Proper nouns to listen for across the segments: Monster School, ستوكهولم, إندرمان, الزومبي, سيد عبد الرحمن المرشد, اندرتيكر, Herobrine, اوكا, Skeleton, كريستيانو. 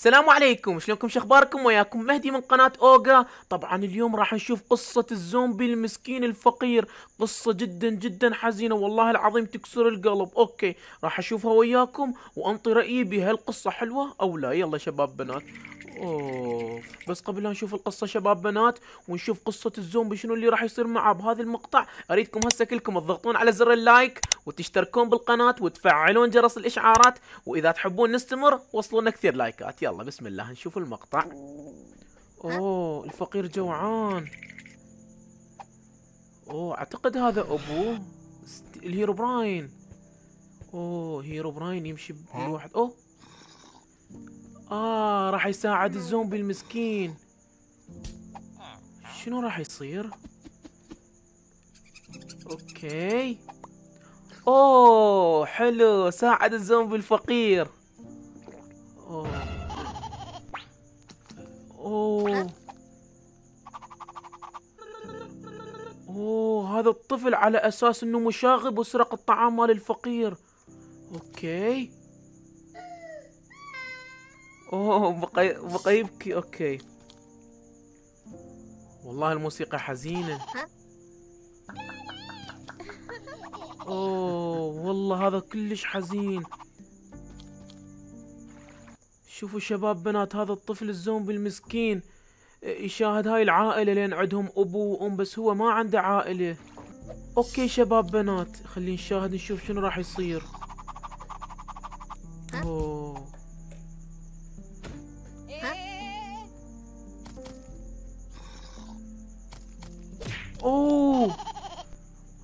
السلام عليكم، شلونكم شخباركم؟ وياكم مهدي من قناة اوكا. طبعا اليوم راح نشوف قصة الزومبي المسكين الفقير، قصة جدا جدا حزينة والله العظيم تكسر القلب. اوكي راح اشوفها وياكم وانطي رأيي بهالقصة حلوة او لا. يلا شباب بنات. اوه بس قبل لا نشوف القصة شباب بنات ونشوف قصة الزومبي شنو اللي راح يصير معه بهذا المقطع، اريدكم هسه كلكم تضغطون على زر اللايك وتشتركون بالقناة وتفعلون جرس الاشعارات، واذا تحبون نستمر وصلونا كثير لايكات. يلا بسم الله نشوف المقطع. اوه الفقير جوعان. اوه اعتقد هذا ابوه الهيروبراين. اوه هيروبراين يمشي بالواحد. اوه راح يساعد الزومبي المسكين. شنو راح يصير؟ اوكي. اوه حلو، ساعد الزومبي الفقير. اوه هذا الطفل على اساس انه مشاغب وسرق الطعام مال الفقير. اوكي. اوه بقى يبكي. اوكي والله الموسيقى حزينة. اوه والله هذا كلش حزين. شوفوا شباب بنات هذا الطفل الزومبي المسكين يشاهد هاي العائلة لان عندهم ابو وام بس هو ما عنده عائلة. اوكي شباب بنات خلينا نشاهد نشوف شنو راح يصير. اوه اوه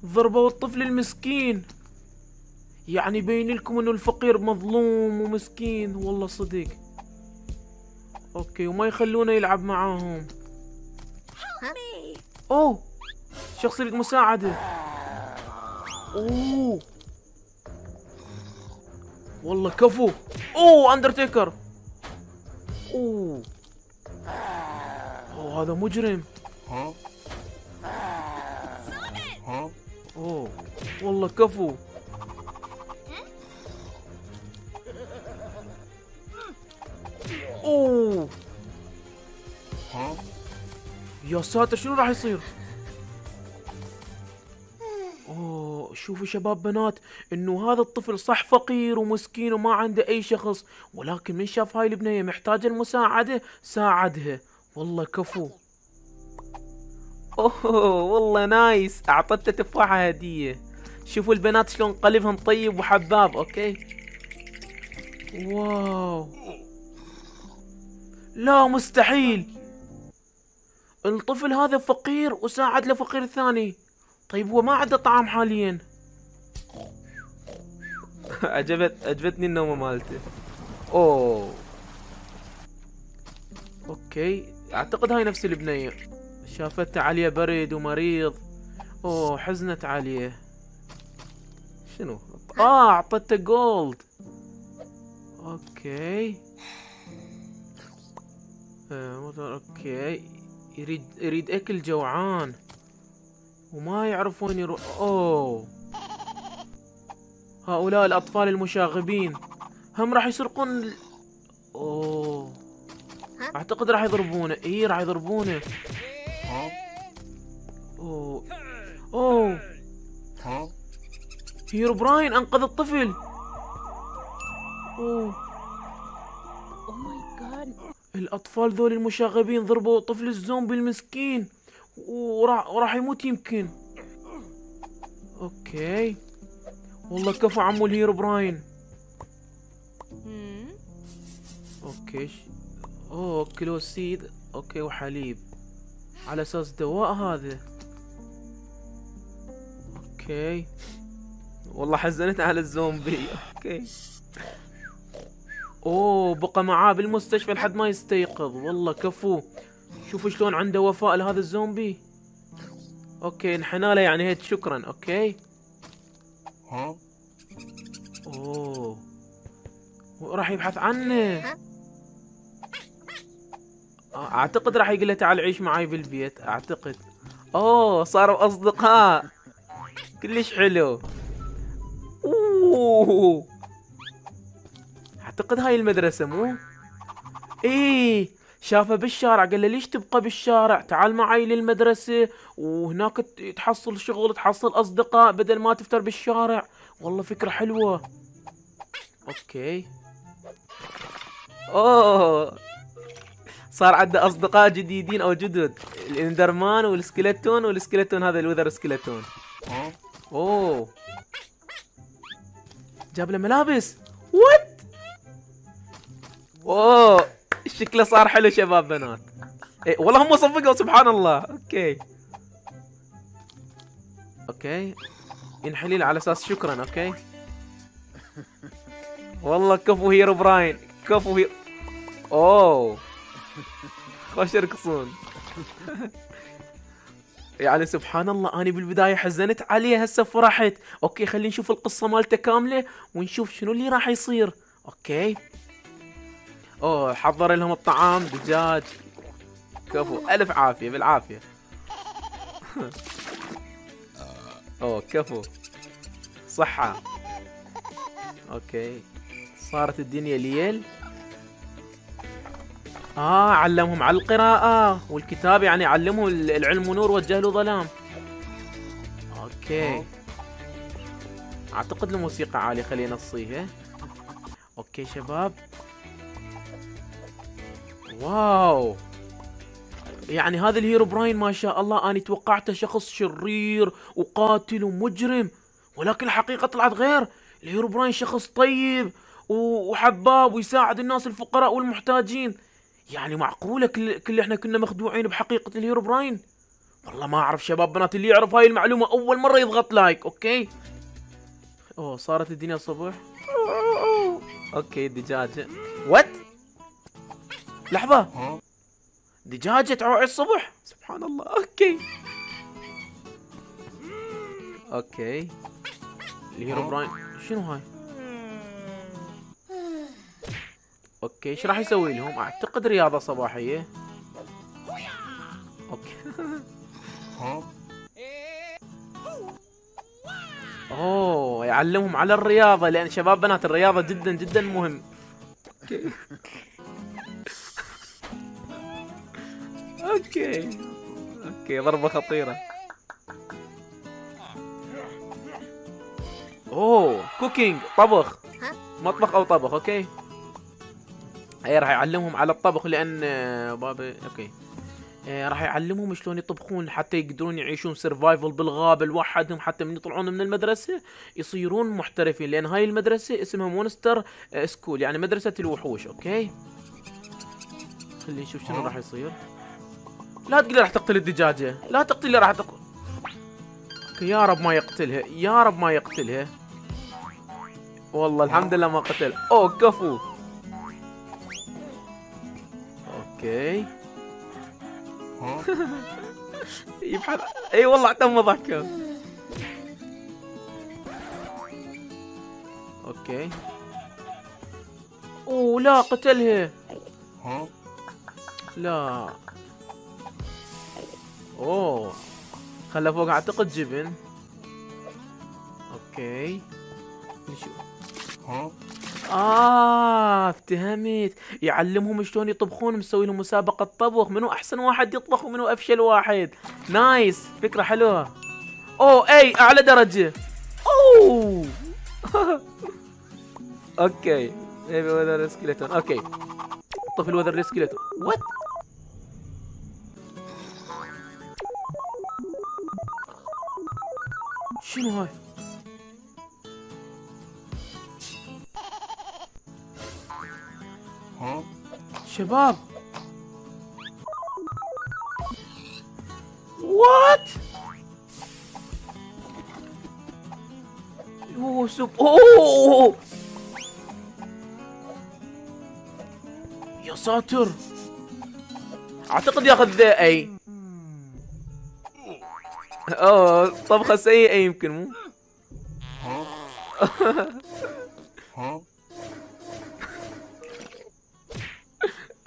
ضربوا الطفل المسكين. يعني يبين لكم انه الفقير مظلوم ومسكين والله صدق. اوكي وما يخلونه يلعب معاهم. اوه شخص يريد مساعدة. اوه والله كفو. اوه اندرتيكر. اوه هذا مجرم. اوه والله كفو. اوه يا ساتر شنو راح يصير؟ اوه شوفوا شباب بنات انه هذا الطفل صح فقير ومسكين وما عنده اي شخص، ولكن من شاف هاي البنيه محتاجه المساعده ساعدها. والله كفو. اوه والله نايس، اعطته تفاحه هديه. شوفوا البنات شلون قلبهم طيب وحباب. اوكي واو لا مستحيل، الطفل هذا فقير وساعد لفقير ثاني. طيب هو ما عنده طعام حاليا. عجبتني النومه مالته. اوه اوكي اعتقد هاي نفس البنيه، شافته عليه برد ومريض. اوه حزنت عليه. شنو؟ اعطته جولد. اوكي اوكي يريد اكل جوعان وما يعرف وين يروح. اوه هؤلاء الاطفال المشاغبين هم راح يسرقون اوه اعتقد راح يضربونه. اي راح يضربونه. اوه اوه هيروبراين انقذ الطفل. اوه الأطفال ذول المشاغبين ضربوا طفل الزومبي المسكين وراح يموت يمكن. أوكي والله كفو عمو الهيروبراين. أوكي أوه أكلوا سيد أوكي وحليب على أساس دواء هذا. أوكي والله حزنت على الزومبي. أوكي اوه بقى معاه بالمستشفى لحد ما يستيقظ. والله كفو. شوفوا شلون عنده وفاء لهذا الزومبي. اوكي انحنى له يعني هيك شكرا. اوكي اوه راح يبحث عنه. اعتقد راح يقول له تعال عيش معي بالبيت اعتقد. اوه صاروا اصدقاء كلش حلو. اوه اعتقد هاي المدرسة مو؟ ايه شافه بالشارع، قال له ليش تبقى بالشارع؟ تعال معي للمدرسة وهناك تحصل شغل، تحصل أصدقاء بدل ما تفتر بالشارع. والله فكرة حلوة. اوكي. اوه صار عنده أصدقاء جديدين أو جدد، الإندرمان والسكلتون، والسكلتون هذا الوذر سكلتون. اوه جاب له ملابس. وات؟ اوه شكله صار حلو شباب بنات. إيه والله هم صفقوا سبحان الله. اوكي اوكي ينحليل على اساس شكرا. اوكي والله كفو هيروبراين، كفو هيرو. اوه خوش يرقصون. يعني سبحان الله انا بالبدايه حزنت عليه هسه فرحت. اوكي خلينا نشوف القصه مالته كامله ونشوف شنو اللي راح يصير. اوكي اوه حضر لهم الطعام، دجاج. كفو الف عافيه بالعافيه. اوه كفو صحه. اوكي صارت الدنيا ليل. علمهم على القراءة والكتاب، يعني علمهم العلم نور والجهل ظلام. اوكي اعتقد الموسيقى عالية، خلينا نصيها. اوكي شباب واو، يعني هذا الهيروبراين ما شاء الله انا توقعته شخص شرير وقاتل ومجرم، ولكن الحقيقة طلعت غير. الهيروبراين شخص طيب وحباب ويساعد الناس الفقراء والمحتاجين. يعني معقولة كل احنا كنا مخدوعين بحقيقة الهيروبراين؟ والله ما اعرف شباب بنات، اللي يعرف هاي المعلومة اول مرة يضغط لايك. اوكي اوه صارت الدنيا الصبح. اوكي دجاجة. وات؟ لحظة، دجاجة تعوعي الصبح سبحان الله. اوكي اوكي الهيروبراين شنو هاي؟ اوكي ايش راح يسوي لهم؟ اعتقد رياضة صباحية. اوكي. اوه يعلمهم على الرياضة، لأن شباب بنات الرياضة جدا جدا مهم. اوكي. اوكي. اوكي ضربة خطيرة. اوه كوكينج، طبخ. مطبخ أو طبخ، اوكي. اي راح يعلمهم على الطبخ، لان بابا اوكي راح يعلمهم شلون يطبخون حتى يقدرون يعيشون سرفايفل بالغابه لوحدهم، حتى من يطلعون من المدرسه يصيرون محترفين، لان هاي المدرسه اسمها مونستر سكول، يعني مدرسه الوحوش. اوكي خلينا نشوف شنو راح يصير. لا تقلي راح تقتل الدجاجه، لا تقتلي راح تقتل. يا رب ما يقتلها، يا رب ما يقتلها. والله الحمد لله ما قتل. اوه كفو. اوكي يبحث. اي والله تم ضحكه. اوكي اوه لا قتلها. لا اوه خلى فوق اعتقد جبن. اوكي نشوف. افتهمت، يعلمهم شلون يطبخون، مسوي لهم مسابقة طبخ، منو أحسن واحد يطبخ ومنو أفشل واحد. نايس، فكرة حلوة. أوه أي أعلى درجة. أوه أوكي بيبي وذر سكيلتون. أوكي طفل وذر سكيلتون. وات؟ شنو هاي؟ شباب وات؟ اوه سب اوه يا ساتر، اعتقد ياخذ ذا. اي اوه طبخه سيئه يمكن مو.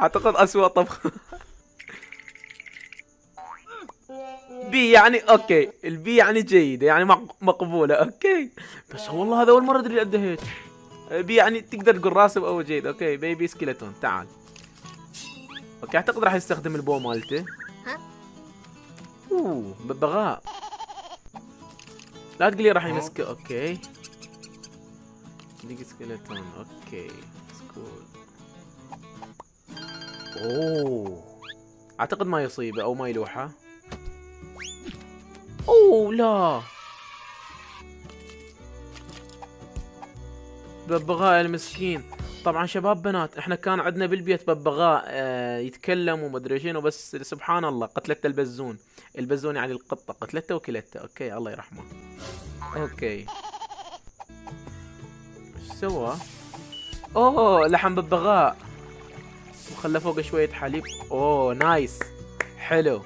اعتقد اسوء طبخ. بي يعني اوكي، البي يعني جيده، يعني مقبوله. اوكي بس والله هذا اول مره ادري عنده هيك. بي يعني تقدر تقول راسب او جيد. اوكي بيبي سكيلتون تعال. اوكي اعتقد راح يستخدم البو مالته. اوه ببغاء، لا تقلي راح يمسكه. اوكي دقيقة سكيلتون. اوكي سكول. اوه اعتقد ما يصيبه او ما يلوحه. اوه لا ببغاء المسكين. طبعا شباب بنات احنا كان عندنا بالبيت ببغاء يتكلم وما ادري شنو، بس سبحان الله قتلته البزون. البزون يعني القطه، قتلته وكلته. اوكي الله يرحمه. اوكي ايش سوى؟ اوه لحم ببغاء وخلى فوق شويه حليب. اوه نايس حلو.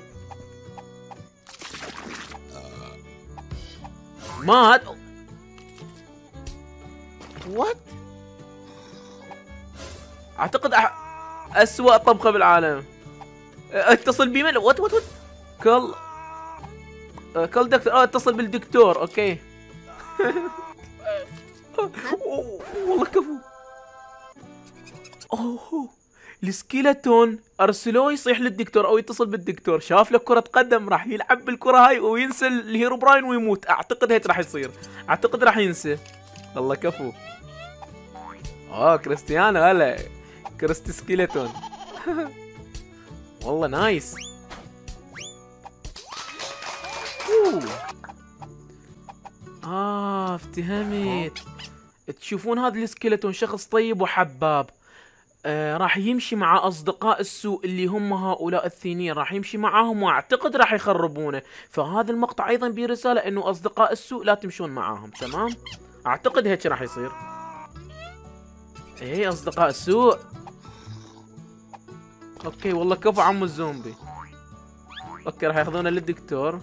مات. وات اعتقد اسوأ طبخه بالعالم. اتصل بمن؟ وات وات وات. كل دكتور. اتصل بالدكتور. اوكي والله كفو. اوه السكيلتون ارسلوه يصيح للدكتور او يتصل بالدكتور. شاف له كرة قدم راح يلعب بالكرة هاي وينسى الهيروبراين ويموت. اعتقد هيك راح يصير، اعتقد راح ينسى. الله كفو. اوه كريستيانو. هلا كريستي سكيلتون. والله نايس. اوه افتهمت. تشوفون هذا السكيلتون شخص طيب وحباب. راح يمشي مع اصدقاء السوء اللي هم هؤلاء الثينين، راح يمشي معاهم واعتقد راح يخربونه. فهذا المقطع ايضا به رساله انه اصدقاء السوء لا تمشون معاهم، تمام؟ اعتقد هيك راح يصير. ايه اصدقاء السوء. اوكي والله كفو عمو الزومبي. اوكي راح ياخذونا للدكتور.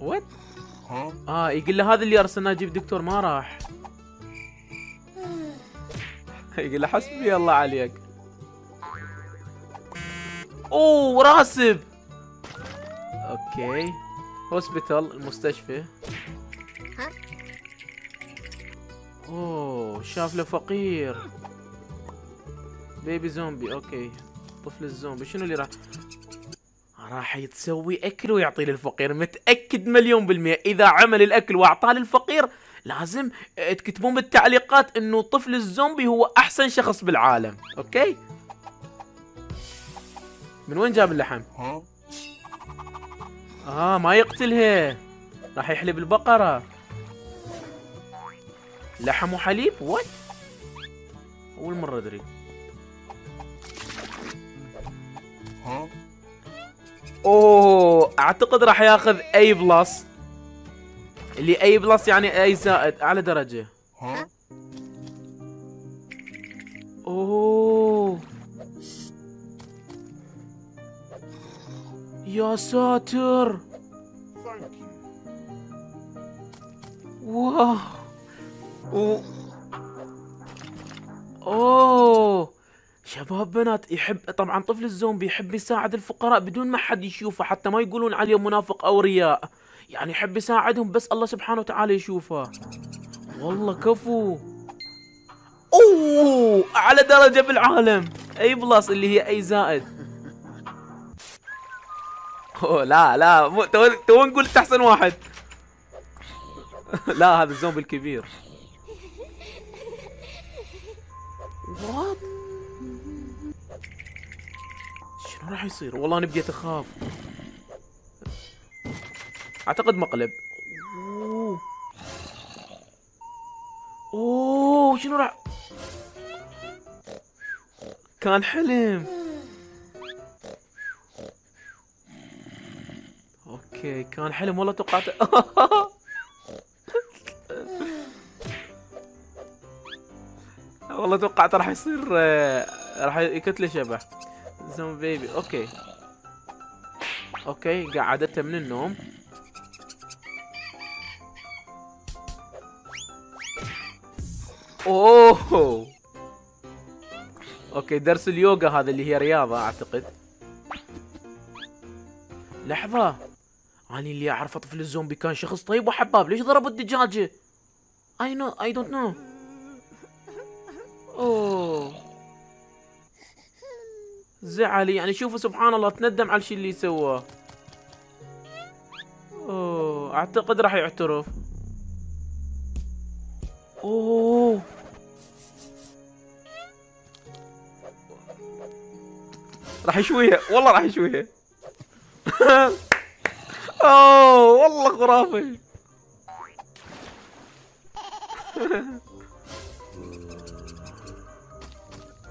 وات؟ يقول له هذا اللي ارسلناه جيب دكتور ما راح. يقول له حسبي الله عليك. اوه راسب. اوكي هوسبيتال المستشفى. اوه شاف له فقير. بيبي زومبي. اوكي طفل الزومبي. شنو اللي راح يتسوي اكل ويعطيه للفقير؟ متأكد 100% اذا عمل الاكل واعطاه للفقير لازم تكتبون بالتعليقات انه طفل الزومبي هو احسن شخص بالعالم. اوكي من وين جاب اللحم؟ ما يقتلها، راح يحلب البقرة. لحم وحليب. وات اول مرة ادري. اوه اعتقد راح ياخذ اي بلس. اللي اي بلس يعني اي زائد، اعلى درجة. اوه يا ساتر. واو. اوه شباب بنات يحب طبعا طفل الزومبي يحب يساعد الفقراء بدون ما حد يشوفه، حتى ما يقولون عليه منافق او رياء. يعني يحب يساعدهم بس الله سبحانه وتعالى يشوفه. والله كفو. اوه اعلى درجة بالعالم اي بلس اللي هي اي زائد. اوه لا لا تو نقول احسن واحد. لا هذا الزومبي الكبير. وات شنو راح يصير؟ والله انا بديت اخاف. اعتقد مقلب. اوه شنو راح؟ كان حلم. اوكي كان حلم والله توقعت. والله توقعت راح يصير، راح يكتله شبح زومبي بيبي. اوكي قعدته من النوم. اوه اوكي درس اليوغا هذا اللي هي رياضة اعتقد. لحظة انا اللي اعرفه طفل الزومبي كان شخص طيب وحباب، ليش ضربوا الدجاجة؟ I don't know. اوه زعل يعني. شوفوا سبحان الله تندم على الشيء اللي سواه. اوه اعتقد راح يعترف. اوه راح يشويها والله، راح يشويها. اوه والله خرافي.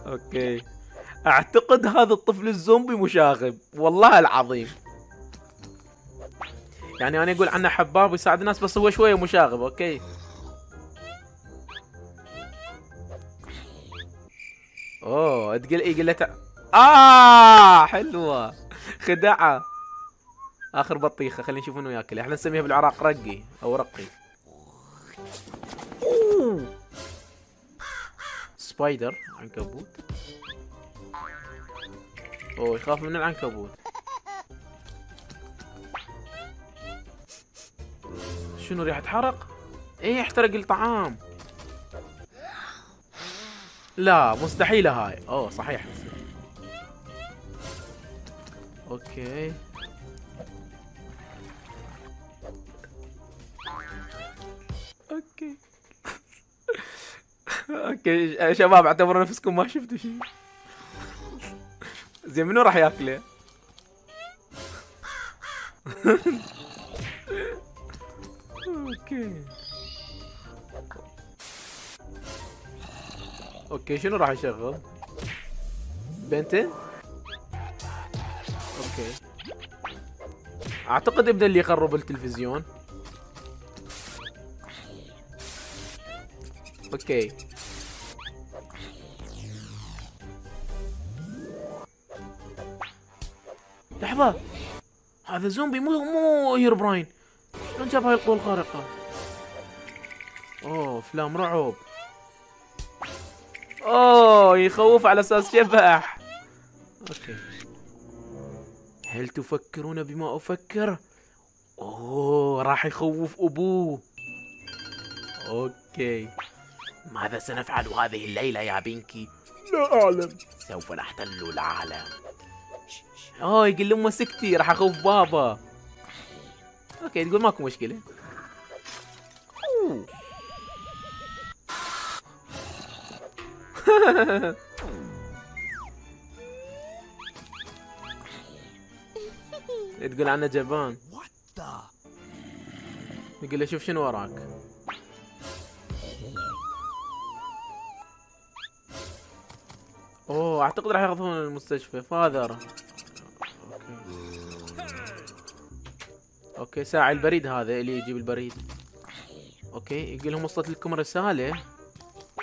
اوكي اعتقد هذا الطفل الزومبي مشاغب والله العظيم. يعني انا اقول عنه حباب ويساعد الناس بس هو شويه مشاغب. اوكي اوه تقول اي قلت حلوه خدعه. اخر بطيخه خلينا نشوف انه ياكل. احنا نسميها بالعراق رقي او رقي. أوه. سبايدر عنكبوت. اوه يخاف من العنكبوت. شنو ريحه حرق؟ ايه احترق الطعام. لا مستحيله هاي. اوه صحيح مستحيل. اوكي اوكي اوكي شباب اعتبروا نفسكم ما شفتوا شيء. زين منو راح ياكله؟ اوكي اوكي شنو راح يشغل؟ بنتين؟ اوكي اعتقد ابن اللي يخرب التلفزيون. اوكي لحظة، هذا زومبي مو هيروبراين. شلون جاب هاي القوة الخارقة؟ اوه افلام رعب. اوه يخوف على اساس شبح. اوكي هل تفكرون بما افكر؟ اوه راح يخوف ابوه. اوكي ماذا سنفعل هذه الليلة يا بنكي؟ لا أعلم. سوف نحتل العالم. أوه يقول لأمه سكتي راح أخوف بابا. أوكي تقول ماكو مشكلة. تقول عنه جبان. يقول له شوف شنو وراك. اوه اعتقد راح ياخذون المستشفى فاذر. اوكي ساعي البريد هذا اللي يجيب البريد. اوكي يقول لهم وصلت لكم رسالة.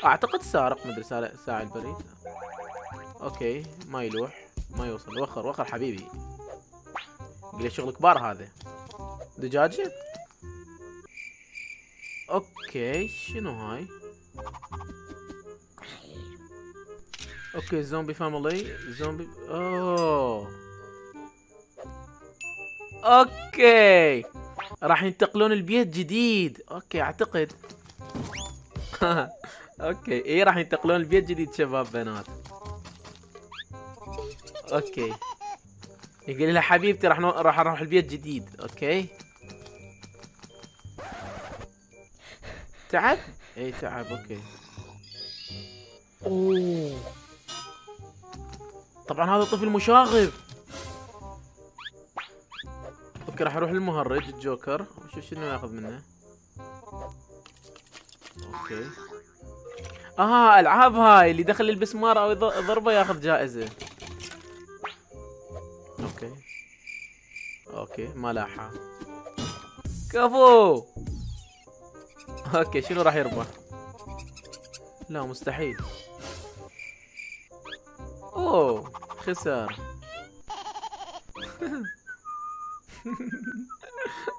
اعتقد سارق مدري ساعي البريد. اوكي ما يلوح ما يوصل. وخر وخر حبيبي. يقول لي شغل كبار هذا. دجاجة. اوكي شنو هاي؟ اوكي زومبي فاميلي زومبي. اوه اوكي راح ينتقلون البيت جديد. اوكي اعتقد اوكي ايه راح ينتقلون البيت جديد شباب بنات. اوكي يقول لها حبيبتي راح اروح البيت جديد. اوكي تعب اي تعب. اوكي اوه طبعا هذا طفل مشاغب. اوكي راح اروح للمهرج الجوكر وشوف شنو ياخذ منه. اوكي العاب هاي اللي دخل يلبس مار او ضربه ياخذ جائزه. اوكي ما لاحه كفو. اوكي شنو راح يربح؟ لا مستحيل. اوه خسارة.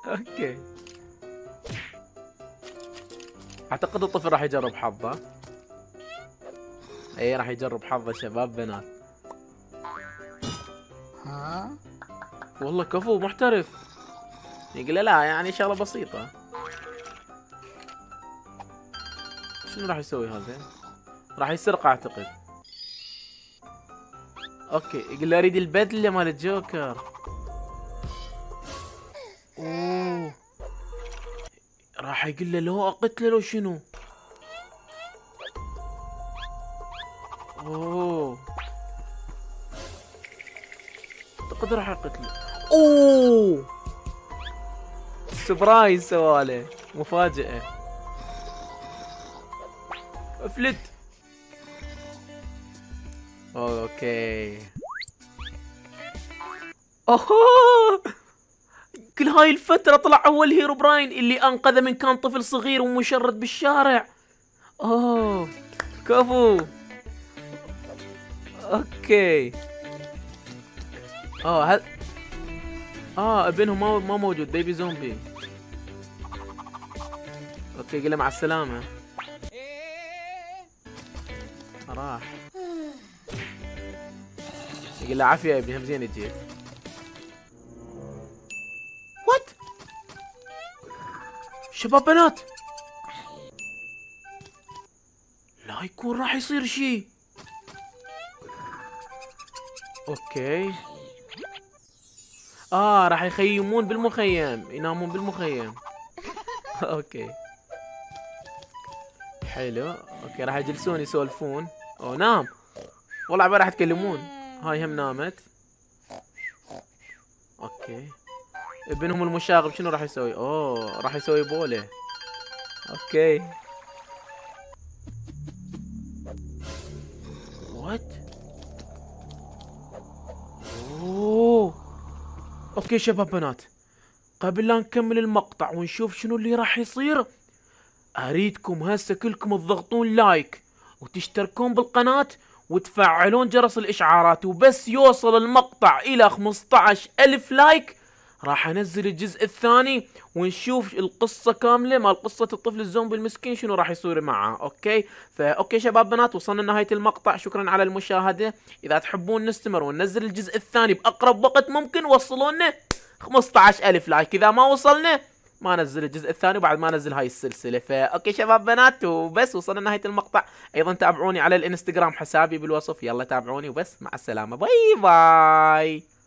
اوكي اعتقد الطفل راح يجرب حظه. اي راح يجرب حظه شباب بنات. ها والله كفو محترف. يقول لا يعني شغله بسيطه. شنو راح يسوي هذا؟ راح يسرق اعتقد. اوكي يقول له اريد البدله مال الجوكر. اوه راح يقول له لو اقتله لو شنو. اوه اعتقد راح اقتله. اوه سبرايز سواله مفاجأة. افلت. اوكي. اوه كل هاي الفترة طلع هو الهيروبراين اللي انقذه من كان طفل صغير ومشرد بالشارع. اوه كفو. اوكي. اوه هذا ابنهم ما موجود. بيبي زومبي. اوكي قل له مع السلامة. راح. قل له عافية يا ابني هم زين اجيت. وات؟ شباب بنات. لا يكون راح يصير شيء. اوكي. راح يخيمون بالمخيم، ينامون بالمخيم. اوكي. حلو، اوكي راح يجلسون يسولفون. او نام. والله عبالي راح يتكلمون. هاي هم نامت. اوكي. ابنهم المشاغب شنو راح يسوي؟ راح يسوي بوله. اوكي. وات؟ اوكي شباب بنات، قبل لا نكمل المقطع ونشوف شنو اللي راح يصير، اريدكم هسه كلكم تضغطون لايك وتشتركون بالقناة وتفعلون جرس الاشعارات، وبس يوصل المقطع الى 15,000 لايك راح انزل الجزء الثاني ونشوف القصة كاملة مال قصة الطفل الزومبي المسكين شنو راح يصير معاه. اوكي فاوكي شباب بنات وصلنا لنهاية المقطع، شكرا على المشاهدة. اذا تحبون نستمر وننزل الجزء الثاني باقرب وقت ممكن وصلونا 15,000 لايك، اذا ما وصلنا ما نزل الجزء الثاني وبعد ما نزل هاي السلسلة. فاوكي شباب بنات وبس وصلنا لنهاية المقطع، ايضا تابعوني على الانستغرام حسابي بالوصف، يلا تابعوني وبس مع السلامة، باي باي.